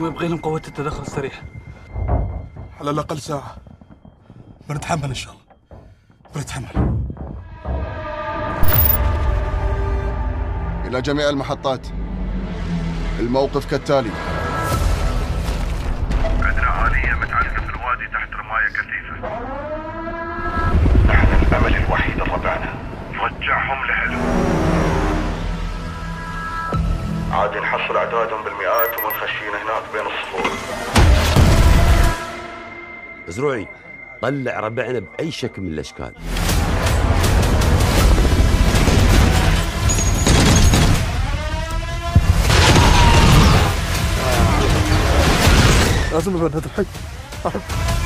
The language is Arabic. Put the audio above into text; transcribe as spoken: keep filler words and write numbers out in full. يبغي لهم قوة التدخل السريع على الأقل ساعة. بنتحمل إن شاء الله، بنتحمل. إلى جميع المحطات، الموقف كالتالي. عندنا آلية متعلقة في الوادي تحت رماية كثيفة. نحن الأمل الوحيد لربعنا، رجعهم لأهلهم. عاد نحصل اعدادهم بالمئات ومنخشين هناك بين الصخور. زروعي، طلع ربعنا باي شكل من الاشكال. لازم نبعد هذا الحي.